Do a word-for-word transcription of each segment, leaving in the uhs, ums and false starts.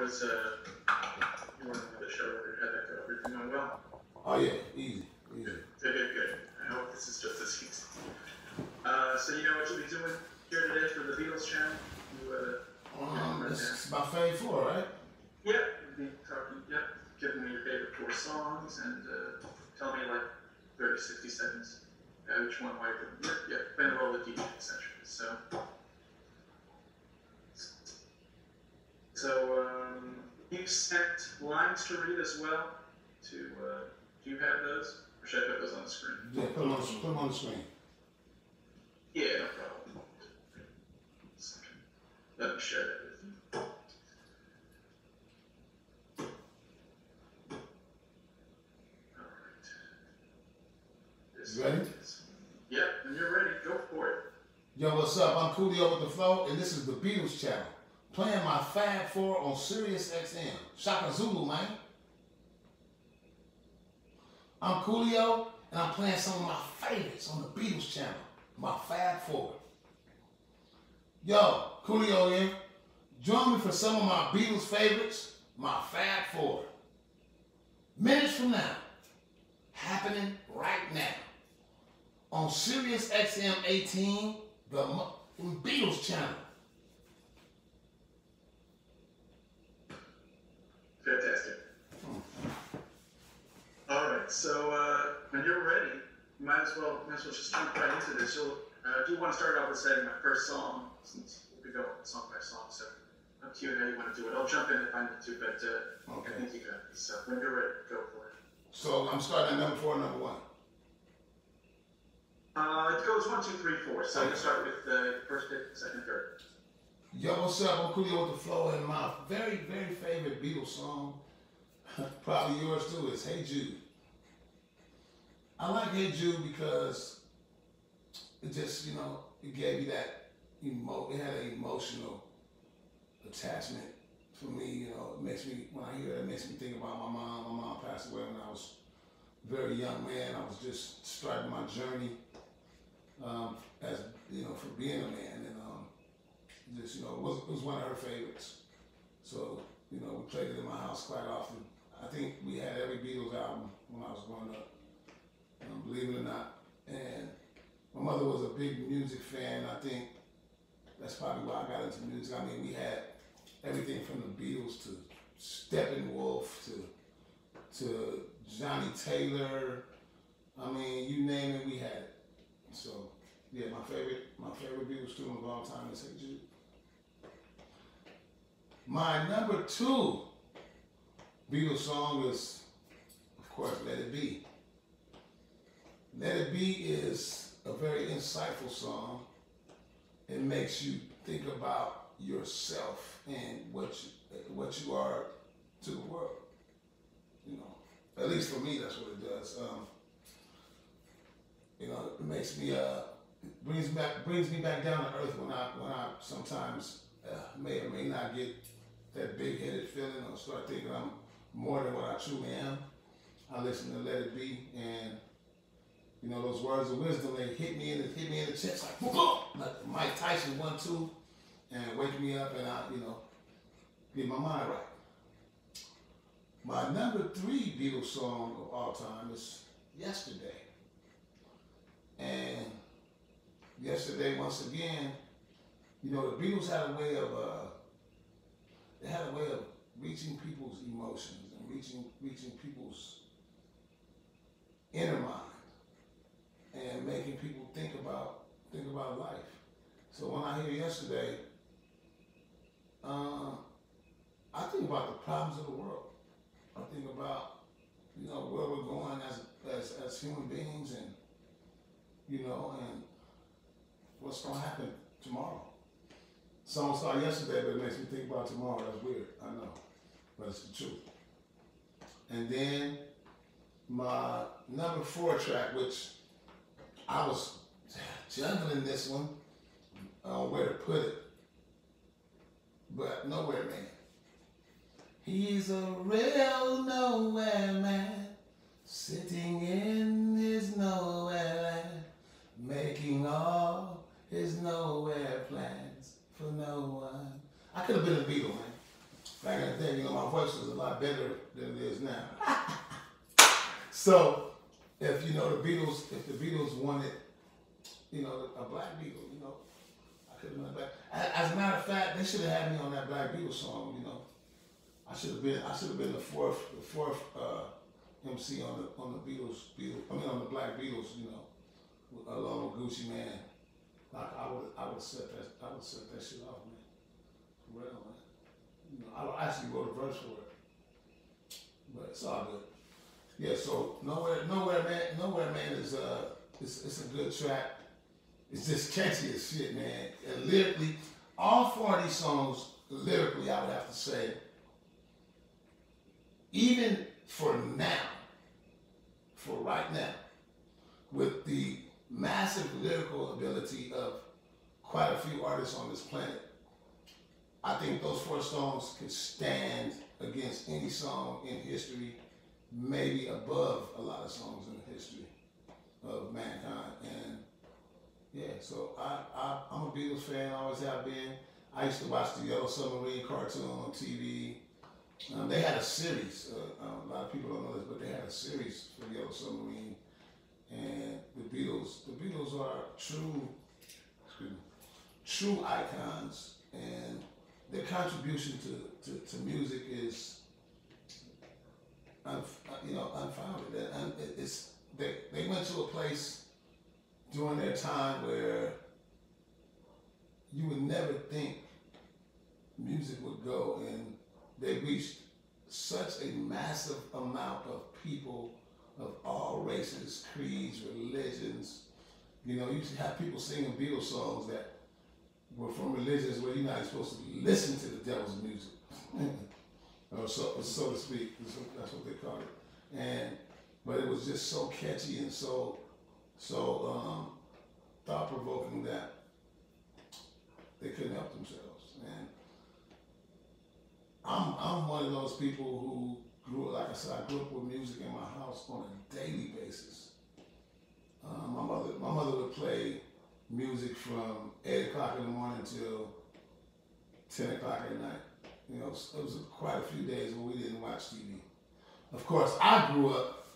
was, uh, you were on the show where we had that go. Everything went well. Oh, yeah. Easy. Easy. Good, good, good. I hope this is just as easy. Uh, so you know what you'll be doing here today for the Beatles Channel? You, uh, um, right it's about Fab Four, right? Yep. You'll be talking, yep. Giving me your favorite four songs and, uh, tell me, like, thirty, sixty seconds. Uh, which one might be? Yeah, yeah. Playing a role with D J, et cetera. So, so um, you sent lines to read as well. To uh, do you have those, or should I put those on the screen? Yeah, put them on, put them on the screen. Yeah, no problem. Let me share that. You ready? Yep, when you're ready, go for it. Yo, what's up? I'm Coolio with the Flow, and this is the Beatles Channel. Playing my Fab Four on Sirius X M. Shaka Zulu, man. I'm Coolio, and I'm playing some of my favorites on the Beatles Channel. My Fab Four. Yo, Coolio here. Join me for some of my Beatles favorites, my Fab Four. Minutes from now, happening right now. On Sirius X M eighteen, the Beatles Channel. Fantastic. Hmm. All right, so uh, when you're ready, you might as well, might as well just jump right into this. You'll, uh, I do want to start off with saying my first song, since we'll be going song by song, so up to you how you want to do it. I'll jump in if I need to, but uh, okay. I think you got this. So when you're ready, go for it. So I'm starting at number four, number one. Uh, it goes one, two, three, four. So I'm going to start with the uh, first, fifth, second, third. Yo, what's up? I'm Coolio with the Flow, and my very, very favorite Beatles song, probably yours too, is Hey Jude. I like Hey Jude because it just, you know, it gave you that, emo it had an emotional attachment for me. You know, it makes me, when I hear it, it makes me think about my mom. My mom passed away when I was a very young man. I was just starting my journey. Um, as you know, for being a man, and um, just you know, it was, it was one of her favorites. So you know, we played it in my house quite often. I think we had every Beatles album when I was growing up, um, believe it or not. And my mother was a big music fan. I think that's probably why I got into music. I mean, we had everything from the Beatles to Steppenwolf to to Johnny Taylor. I mean, you name it, we had it. So, yeah, my favorite, my favorite Beatles tune of all time is Hey Jude. My number two Beatles song is, of course, Let It Be. Let It Be is a very insightful song. It makes you think about yourself and what you, what you are to the world. You know, at least for me, that's what it does. Um, You know, it makes me uh brings me back brings me back down to earth when I when I sometimes uh, may or may not get that big headed feeling or start thinking I'm more than what I truly am. I listen to Let It Be, and you know those words of wisdom, they hit me in the hit me in the chest like, like Mike Tyson one two, and wake me up and I you know get my mind right. My number three Beatles song of all time is Yesterday. And Yesterday, once again, you know, the Beatles had a way of, uh, they had a way of reaching people's emotions and reaching, reaching people's inner mind and making people think about, think about life. So when I hear Yesterday, uh, I think about the problems of the world. I think about, you know, where we're going as, as, as human beings and, you know, and what's gonna happen tomorrow. Song started yesterday, but it makes me think about tomorrow. That's weird, I know, but it's the truth. And then my number four track, which I was juggling this one, uh, where to put it, but Nowhere Man. He's a real nowhere man, sitting in his nowhere land, making all his nowhere plans for no one. I could have been a Beatle, man. I got to think, you know, my voice was a lot better than it is now. So, if you know the Beatles, if the Beatles wanted, you know, a Black Beatle, you know, I could have done that. As a matter of fact, they should have had me on that Black Beatles song, you know. I should have been, I should have been the fourth, the fourth uh, M C on the on the Beatles, Beatles, I mean on the Black Beatles, you know, along with Gucci Mane. Like I would, I would set that, I would set that shit off, man. For real, man. You know, I actually wrote a verse for it, but it's all good. Yeah, so Nowhere, Nowhere Man, Nowhere Man is uh, it's it's a good track. It's just catchy as shit, man. And lyrically, all four of these songs, lyrically, I would have to say, even for now, for right now, with the massive lyrical ability of quite a few artists on this planet, I think those four songs can stand against any song in history, maybe above a lot of songs in the history of mankind. And yeah, so I, I, I'm a Beatles fan, I always have been. I used to watch the Yellow Submarine cartoon on T V. Um, they had a series, uh, um, a lot of people don't know this, but they had a series for Yellow Submarine. And the Beatles, the Beatles are true, excuse me, true icons, and their contribution to, to, to music is, unf you know, unfounded. And it's, they, they went to a place during their time where you would never think music would go, and they reached such a massive amount of people of all races, creeds, religions. You know, you used to have people singing Beatles songs that were from religions where you're not supposed to listen to the devil's music, or so, or so to speak. That's what they called it. And but it was just so catchy and so so um, thought-provoking that they couldn't help themselves. And I'm I'm one of those people who grew, like I said, I grew up with music in my house on a daily basis. Um, my mother, my mother would play music from eight o'clock in the morning till ten o'clock at night. You know, it was, it was quite a few days when we didn't watch T V. Of course, I grew up,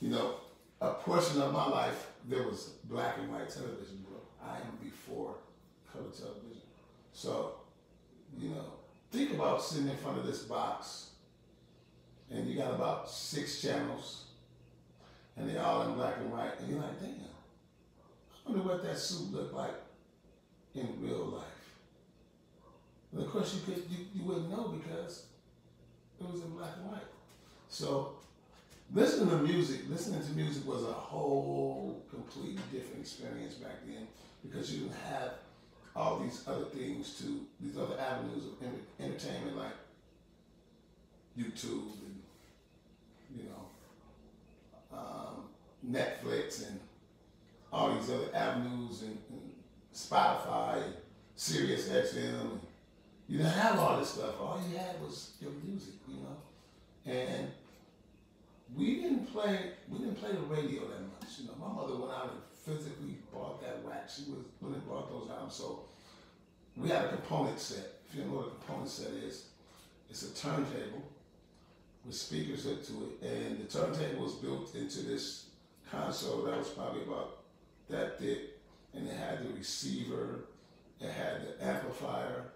you know, a portion of my life there was black and white television. I am before color television, so you know, think about sitting in front of this box, and you got about six channels, and they're all in black and white, and you're like, damn, I wonder what that suit looked like in real life. And of course, you, could, you, you wouldn't know because it was in black and white. So listening to music, listening to music was a whole completely different experience back then, because you didn't have all these other things to, these other avenues of entertainment like YouTube and, you know, um, Netflix and all these other avenues and, and Spotify and Sirius X M. You didn't have all this stuff. All you had was your music, you know. And we didn't play, we didn't play the radio that much. You know, my mother went out and physically bought that wax. She was when they bought those out. So we had a component set. If you know what a component set is, it's a turntable with speakers hooked to it, and the turntable was built into this console that was probably about that thick, and it had the receiver, it had the amplifier,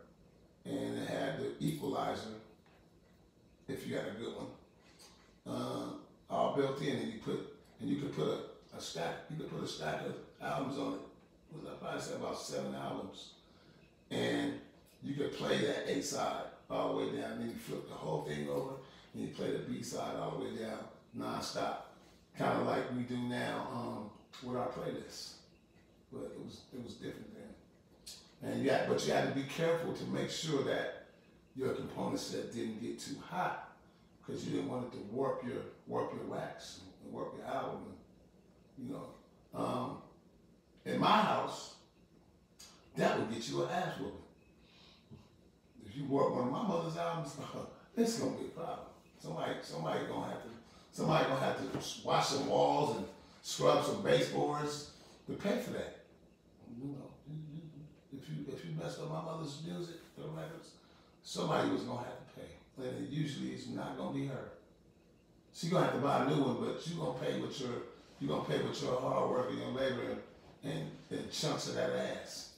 and it had the equalizer, if you had a good one, uh, all built in, and you put, and you could put a A stack, you could put a stack of albums on it. It was, I probably said about seven albums. And you could play that A side all the way down, and then you flip the whole thing over, and you play the B side all the way down, non-stop. Kind of like we do now um, with our playlists. But it was, it was different then. And you had, but you had to be careful to make sure that your component set didn't get too hot, because you didn't want it to warp your, warp your wax and warp your album. You know, um, in my house, that would get you an ass whooping. If you bought one of my mother's albums, it's gonna be a problem. Somebody, somebody gonna have to, somebody gonna have to wash some walls and scrub some baseboards to pay for that. You know, if you if you mess up my mother's music, the records, somebody was gonna have to pay. And it usually it's not gonna be her. She's gonna have to buy a new one, but you're gonna pay with your you gonna pay with your hard work and your labor and, and, and chunks of that ass.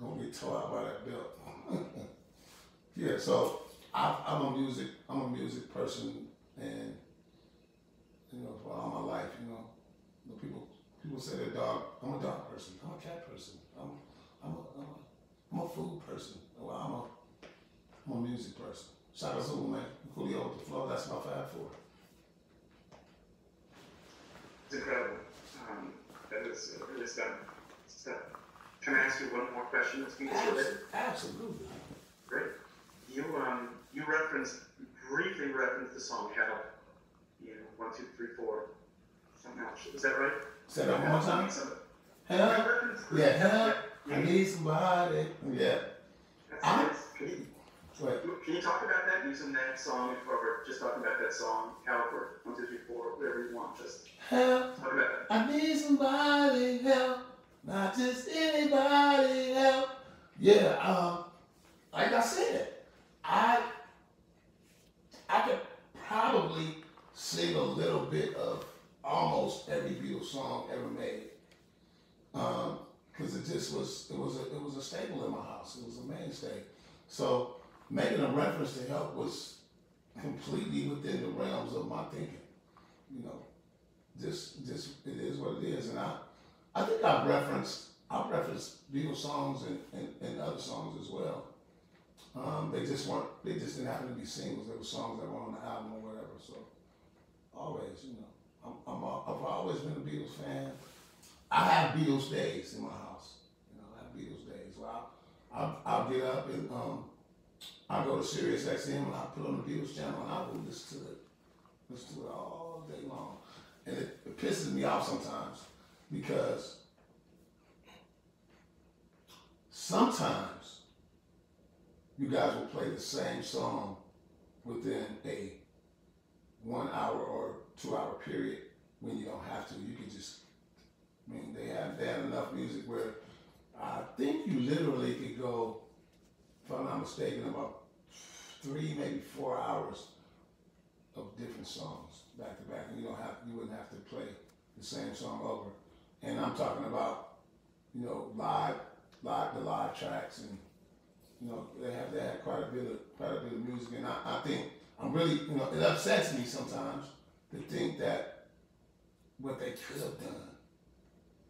Gonna get tore out by that belt. Yeah, so I, I'm a music I'm a music person, and you know, for all my life, you know, you know people people say they're dog. I'm a dog person. I'm a cat person. I'm I'm a I'm a, I'm a food person. Well, I'm a I'm a music person. Shaka Zulu, man. Coolio with the flow. That's my Fab Four. It's incredible. Um, that is really stuff. stuff. Can I ask you one more question? Absolutely. Absolutely. Great. You um you referenced briefly referenced the song "Help." You know, one, two, three, four. Somehow, is that right? Say that one more time. Help. Yeah, help. Yeah. I need somebody. Yeah. That's nice. Right. Can you talk about that using that song, or just talking about that song, help, or one, two, three, four, whatever you want, just help. Talk about that. I need somebody help, not just anybody help. Yeah, um, like I said, I I could probably sing a little bit of almost every Beatles song ever made, um, because it just was it was a, it was a staple in my house. It was a mainstay. So making a reference to help was completely within the realms of my thinking. You know, just just it is what it is. And I I think I've referenced I've referenced Beatles songs and, and, and other songs as well. Um, they just weren't they just didn't happen to be singles. They were songs that were on the album or whatever. So always, you know, I'm, I'm a, I've always been a Beatles fan. I have Beatles days in my house. You know, I have Beatles days where I I'll, I'll get up and um, I'll go to Sirius X M and I'll put on the Beatles Channel and I will listen to it, listen to it all day long. And it, it pisses me off sometimes because sometimes you guys will play the same song within a one hour or two hour period when you don't have to. You can just, I mean, they have, they have enough music where I think you literally could go, if I'm not mistaken, about three, maybe four hours of different songs back to back, and you don't have, you wouldn't have to play the same song over. And I'm talking about, you know, live, live the live tracks, and you know, they have they have quite a bit of quite a bit of music, and I, I think I'm really, you know, it upsets me sometimes to think that what they could have done.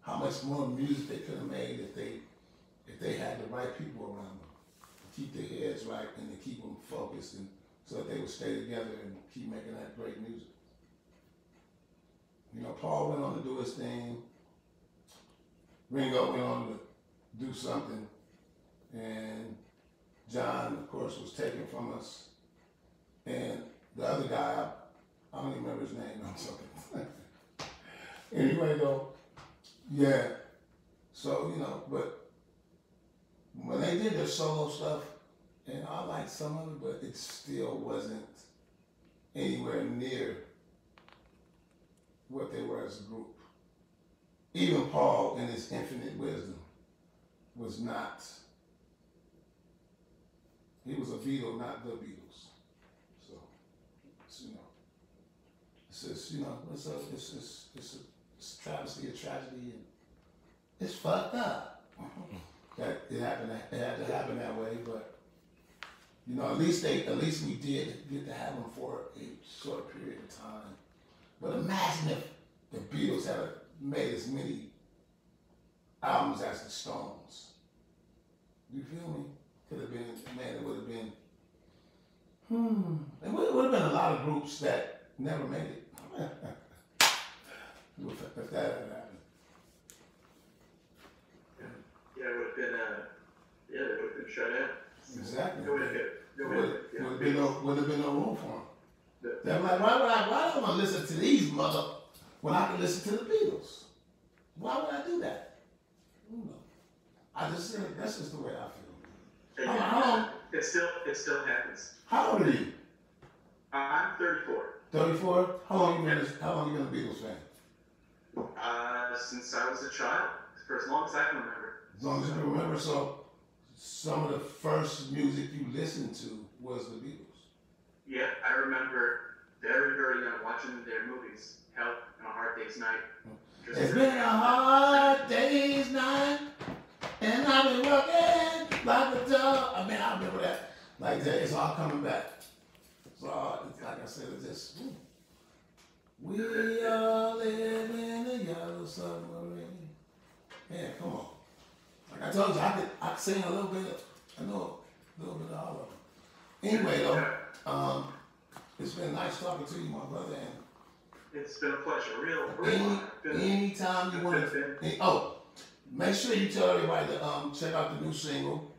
How much more music they could have made if they if they had the right people around them to keep their heads right and to keep them focused, and so that they would stay together and keep making that great music. You know, Paul went on to do his thing. Ringo went on to do something, and John, of course, was taken from us. And the other guy, I don't even remember his name. I'm sorry. Anyway, though. Yeah, so, you know, but when they did their solo stuff, and I liked some of it, but it still wasn't anywhere near what they were as a group. Even Paul, in his infinite wisdom, was not, he was a Beatle, not the Beatles. So, it's, you know, it's just, you know, it's a, it's, it's, it's a, It's a travesty, a tragedy, and it's fucked up. That it happened. It had to happen that way, but you know, at least they, at least we did get to have them for a short period of time. But imagine if the Beatles had made as many albums as the Stones. You feel me? Could have been, man. It would have been. Hmm. It would, it would have been a lot of groups that never made it. If that had happened. Yeah, yeah, it would have been, uh, yeah, they would have been shut out. Exactly. There would have been no room for them. Yeah. They're like, why would I, why do I listen to these mother, when I can listen to the Beatles? Why would I do that? I don't know. I just, that's just the way I feel. Yeah, I don't, it, still, it still happens. How old are you? Uh, I'm thirty-four. thirty-four? How long have you been a Beatles fan? Uh, since I was a child, for as long as I can remember. As long as I can remember, so some of the first music you listened to was the Beatles. Yeah, I remember very, very young watching their movies, Help and A Hard Day's Night. Just it's been a hard day's night, and I've been working like a dog. I mean, I remember that. Like, it's all coming back. It's all, like I said, it's just, ooh. We all live in a yellow submarine. Man, come on. Like I told you, I could, I could sing a little bit. I know a little bit of all of them. Anyway, though, um, it's been nice talking to you, my brother. And it's been a pleasure. Real, real. Any, anytime you want to. Any, oh, make sure you tell everybody to um, check out the new single.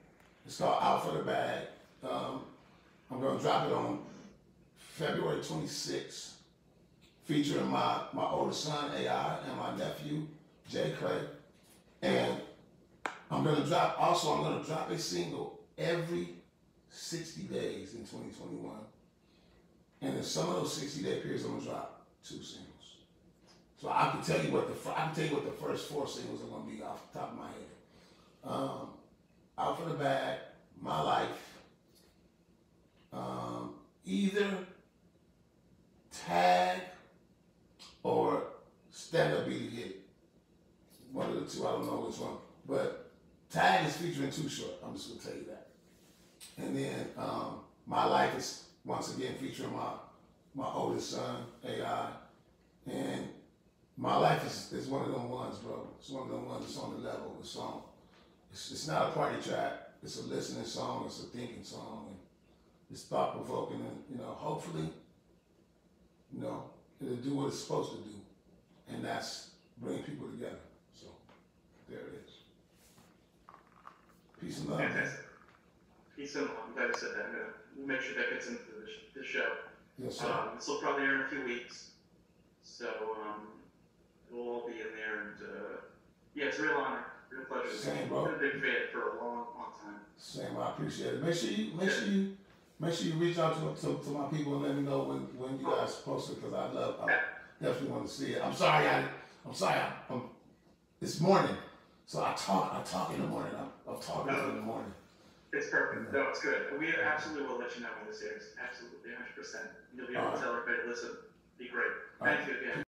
It's called Out for the Bag. Um, I'm going to drop it on February twenty-sixth. Featuring my, my oldest son, A I, and my nephew, Jay Clay. And I'm gonna drop, also I'm gonna drop a single every sixty days in twenty twenty-one. And in some of those sixty day periods, I'm gonna drop two singles. So I can tell you what the, I can tell you what the first four singles are gonna be off the top of my head. Um, Out for the Bag, My Life, um, either Tag, or Stand Up Beat Hit. One of the two, I don't know which one. But Tag is featuring Too Short, I'm just gonna tell you that. And then um, My Life is once again featuring my my oldest son, A I. And My Life is, is one of them ones, bro. It's one of them ones that's on the level of the song. It's, it's not a party track, it's a listening song, it's a thinking song. And it's thought provoking and, you know, hopefully, you know, it'll do what it's supposed to do, and that's bring people together. So, there it is. Peace and love. Fantastic. Peace and love. I'm glad I said that. Gonna, we'll make sure that gets into the show. Yes, sir. Um, this will probably air in a few weeks. So, um, we'll all be in there, and uh, yeah, it's a real honor, real pleasure. Same, bro. I've been a big fan for a long, long time. Same, I appreciate it. Make sure you, make yeah. sure you. Make sure you reach out to, to, to my people and let me know when, when you guys post it, because I love, I definitely want to see it. I'm sorry, I, I'm sorry, I, I'm, it's morning, so I talk, I talk in the morning, I'm, I'm talking no, in the morning. It's perfect, yeah. No, it's good. We absolutely will let you know when this airs, absolutely, one hundred percent. You'll be able All to right. tell everybody, listen, be great. Thank All you again.